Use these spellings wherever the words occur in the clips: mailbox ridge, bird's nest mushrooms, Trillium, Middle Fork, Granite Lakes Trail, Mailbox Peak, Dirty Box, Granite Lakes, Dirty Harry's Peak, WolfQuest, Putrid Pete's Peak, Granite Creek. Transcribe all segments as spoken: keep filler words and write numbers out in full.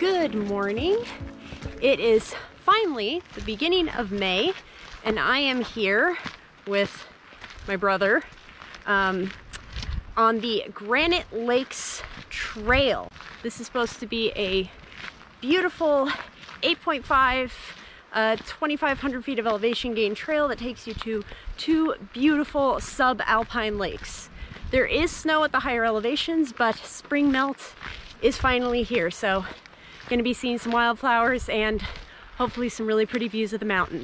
Good morning. It is finally the beginning of May, and I am here with my brother um, on the Granite Lakes Trail. This is supposed to be a beautiful eight point five, uh, twenty-five hundred feet of elevation gain trail that takes you to two beautiful subalpine lakes. There is snow at the higher elevations, but spring melt is finally here, so going to be seeing some wildflowers and hopefully some really pretty views of the mountain.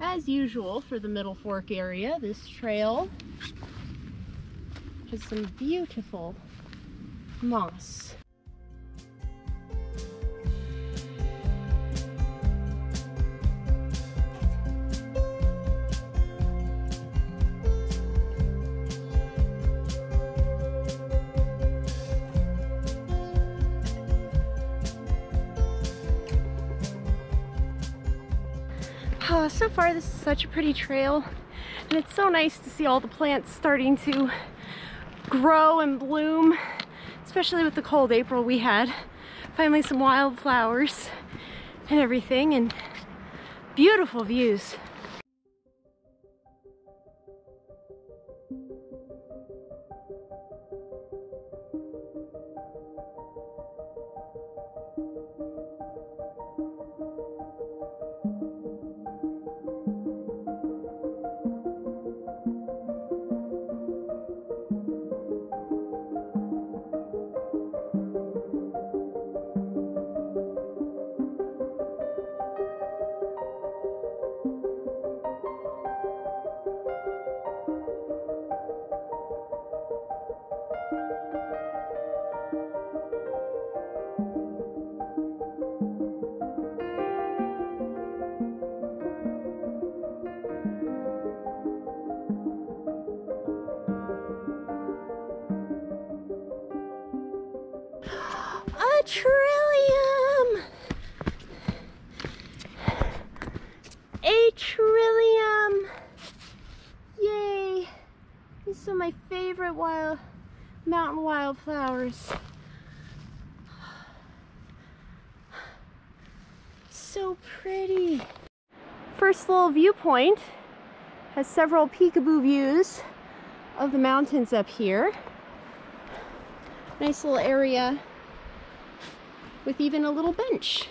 As usual for the Middle Fork area, this trail has some beautiful moss. Oh, so far this is such a pretty trail, and it's so nice to see all the plants starting to grow and bloom, especially with the cold April we had. Finally some wildflowers and everything, and beautiful views. Trillium! A trillium! Yay! These are my favorite wild mountain wildflowers. So pretty! First little viewpoint has several peekaboo views of the mountains up here. Nice little area with even a little bench.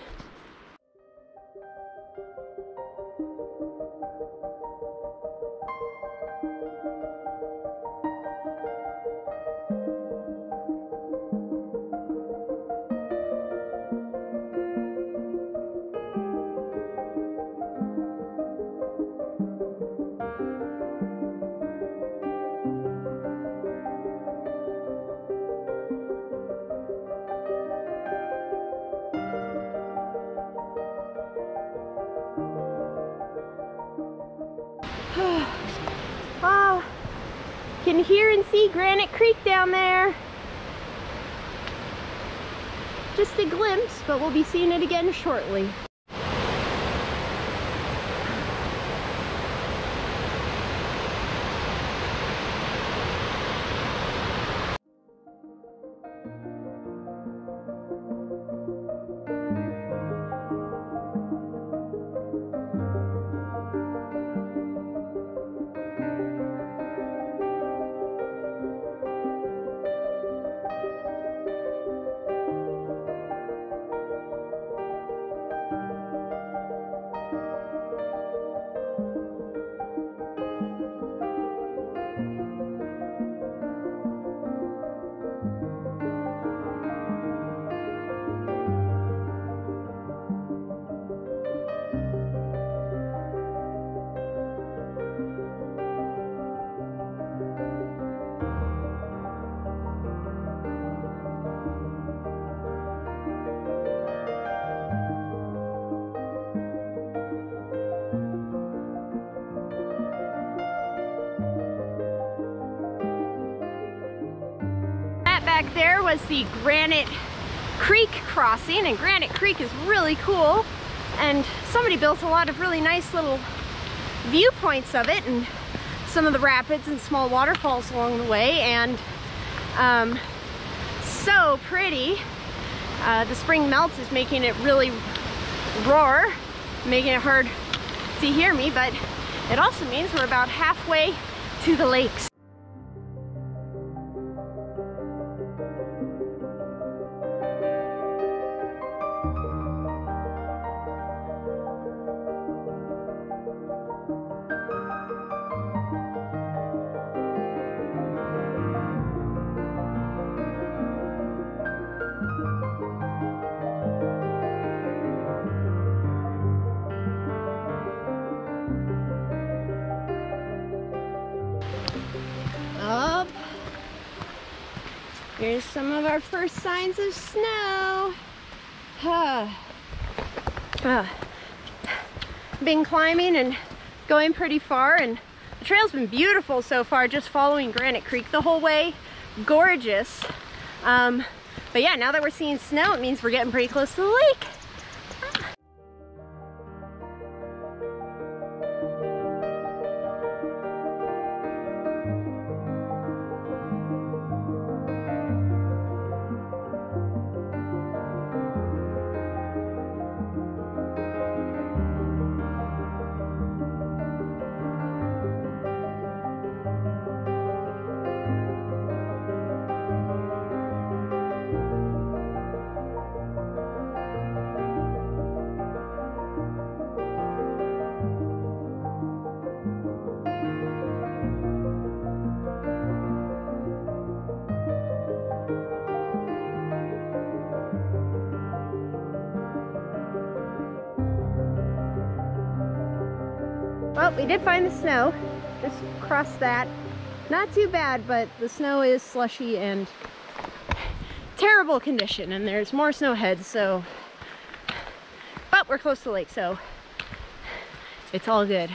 Wow, can hear and see Granite Creek down there. Just a glimpse, but we'll be seeing it again shortly. there was the Granite Creek crossing, and Granite Creek is really cool, and somebody built a lot of really nice little viewpoints of it and some of the rapids and small waterfalls along the way, and um, so pretty. Uh, the spring melt is making it really roar, making it hard to hear me, but it also means we're about halfway to the lakes. Up. Here's some of our first signs of snow. Huh. Uh, been climbing and going pretty far, and the trail's been beautiful so far, just following Granite Creek the whole way. Gorgeous. Um, but yeah, now that we're seeing snow, it means we're getting pretty close to the lake. Well, we did find the snow, just crossed that. Not too bad, but the snow is slushy and terrible condition, and there's more snow heads, so. But we're close to the lake, so it's all good.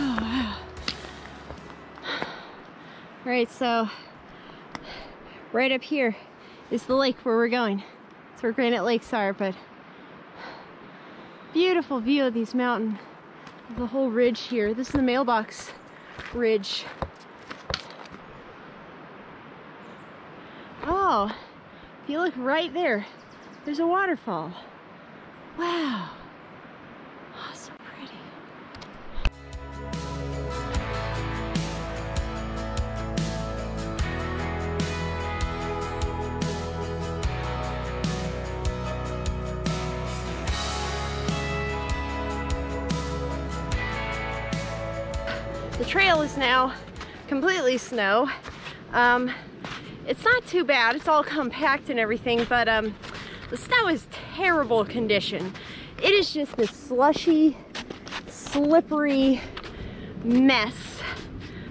All right, so right up here is the lake where we're going. It's where Granite Lakes are, but beautiful view of these mountains, the whole ridge here. This is the Mailbox Ridge. Oh, if you look right there, there's a waterfall. Wow. The trail is now completely snow. Um, it's not too bad, it's all compact and everything, but um, the snow is terrible condition. It is just this slushy, slippery mess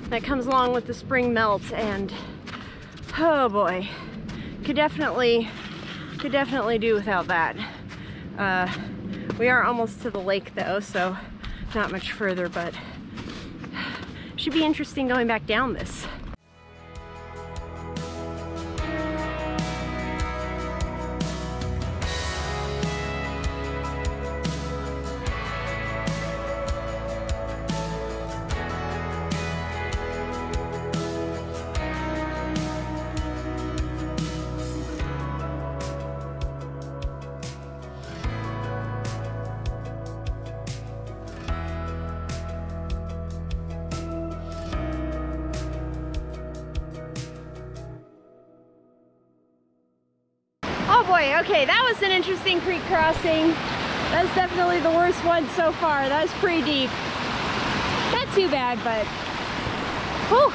that comes along with the spring melt, and oh boy, could definitely, could definitely do without that. Uh, we are almost to the lake though, so not much further, but should be interesting going back down this. Oh boy, okay, that was an interesting creek crossing. That's definitely the worst one so far. That was pretty deep. Not too bad, but whew.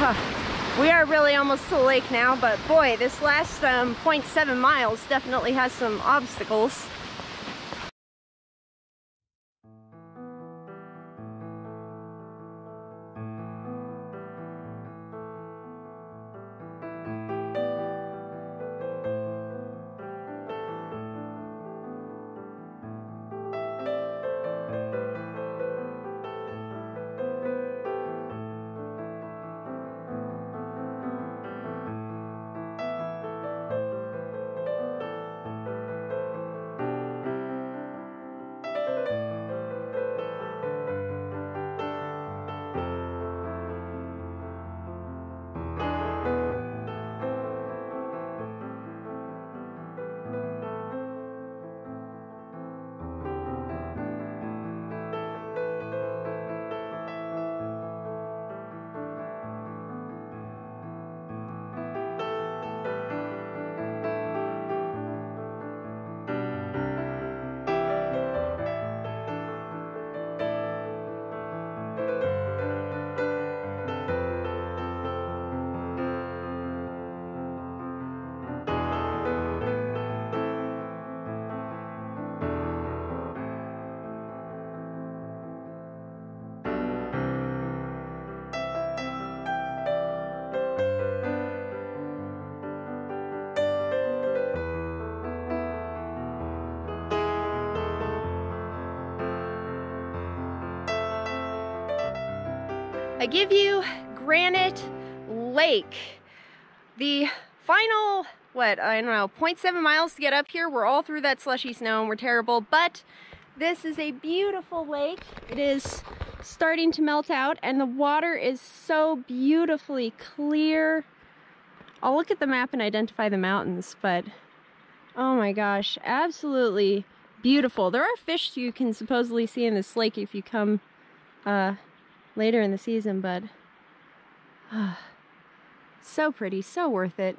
Huh. We are really almost to the lake now, but boy, this last um, zero point seven miles definitely has some obstacles. I give you Granite Lake. The final, what, I don't know, zero point seven miles to get up here. We're all through that slushy snow and we're terrible, but this is a beautiful lake. It is starting to melt out and the water is so beautifully clear. I'll look at the map and identify the mountains, but oh my gosh, absolutely beautiful. There are fish you can supposedly see in this lake if you come uh, later in the season, but uh, so pretty, so worth it.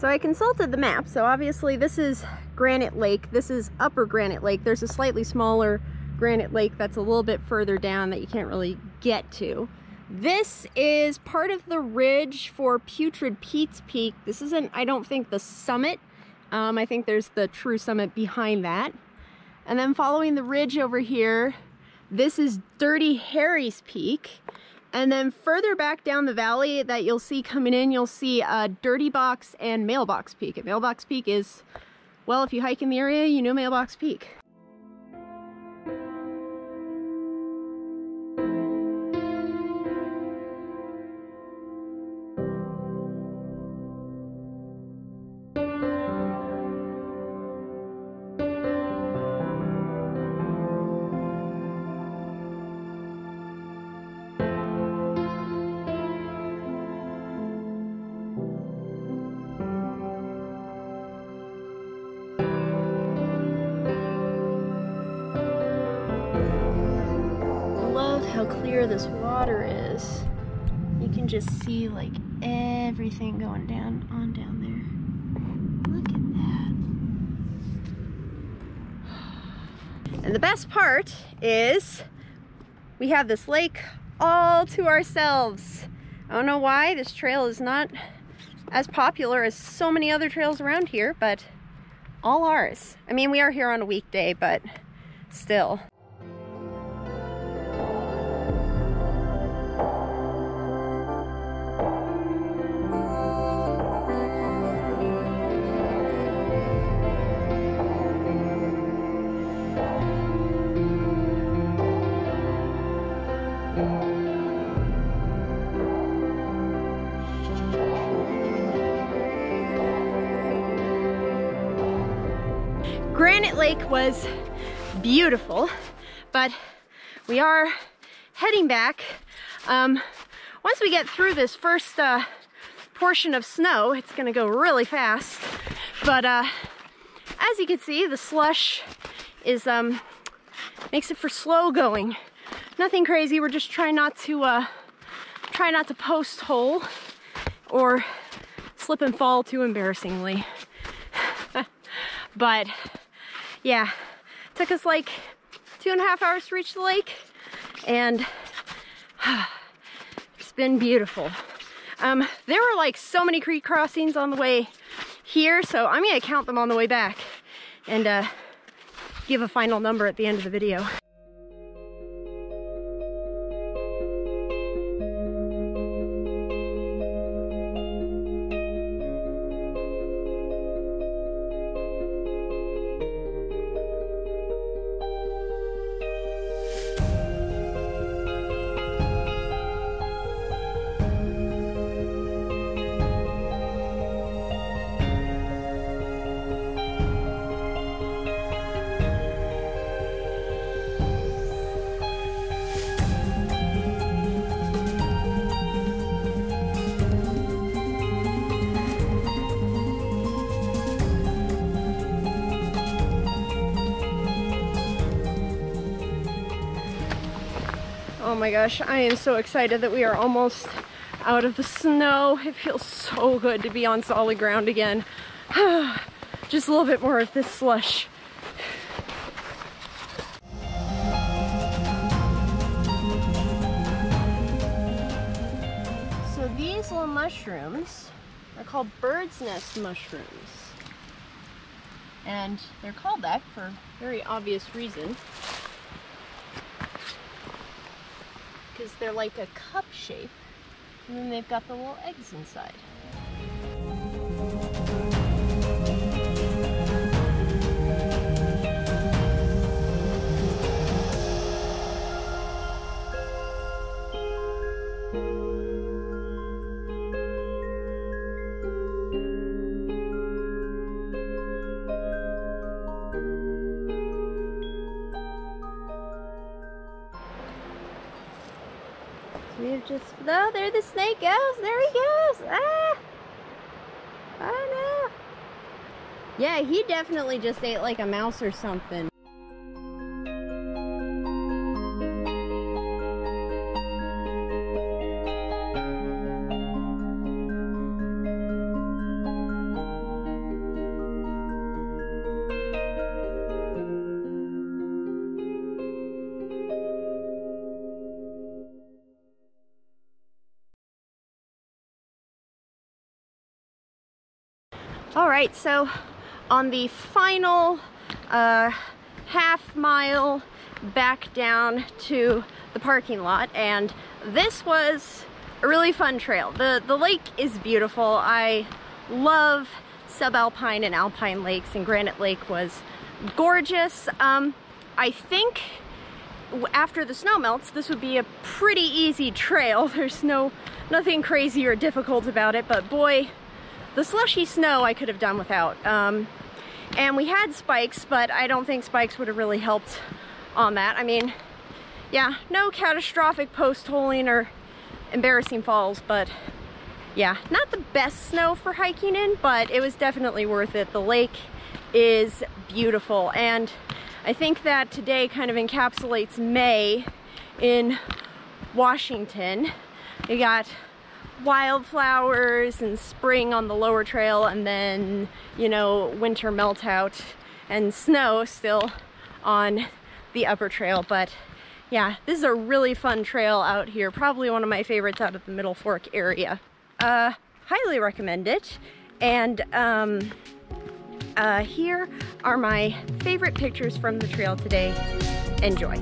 So I consulted the map, so obviously this is Granite Lake, this is Upper Granite Lake. There's a slightly smaller Granite Lake that's a little bit further down that you can't really get to. This is part of the ridge for Putrid Pete's Peak. This isn't, I don't think, the summit. Um, I think there's the true summit behind that. And then following the ridge over here, this is Dirty Harry's Peak. And then further back down the valley that you'll see coming in, you'll see uh, Dirty Box and Mailbox Peak. And Mailbox Peak is, well, if you hike in the area, you know Mailbox Peak. How clear this water is. You can just see like everything going down on down there. Look at that. And the best part is we have this lake all to ourselves. I don't know why this trail is not as popular as so many other trails around here, but all ours. I mean, we are here on a weekday, but still. Granite Lake was beautiful, but we are heading back. Um, once we get through this first uh, portion of snow, it's gonna go really fast. But uh, as you can see, the slush is um, makes it for slow going. Nothing crazy. We're just trying not to uh, try not to post hole or slip and fall too embarrassingly. But yeah, took us like two and a half hours to reach the lake, and uh, it's been beautiful. Um, there were like so many creek crossings on the way here, so I'm gonna count them on the way back and uh, give a final number at the end of the video. Oh my gosh, I am so excited that we are almost out of the snow. It feels so good to be on solid ground again. Just a little bit more of this slush. So these little mushrooms are called bird's nest mushrooms. And they're called that for a very obvious reason. Because they're like a cup shape, and then they've got the little eggs inside. We've just, oh, there the snake goes, there he goes, ah! Oh no! Yeah, he definitely just ate like a mouse or something. All right, so on the final uh, half mile back down to the parking lot, and this was a really fun trail. The, the lake is beautiful. I love subalpine and alpine lakes, and Granite Lake was gorgeous. Um, I think after the snow melts, this would be a pretty easy trail. There's no nothing crazy or difficult about it, but boy, the slushy snow I could have done without. Um, and we had spikes, but I don't think spikes would have really helped on that. I mean, yeah, no catastrophic post-holing or embarrassing falls, but yeah, not the best snow for hiking in, but it was definitely worth it. The lake is beautiful, and I think that today kind of encapsulates May in Washington. You got wildflowers and spring on the lower trail, and then, you know, winter melt out and snow still on the upper trail. But yeah, this is a really fun trail out here. Probably one of my favorites out of the Middle Fork area. Uh, highly recommend it. And um, uh, here are my favorite pictures from the trail today. Enjoy.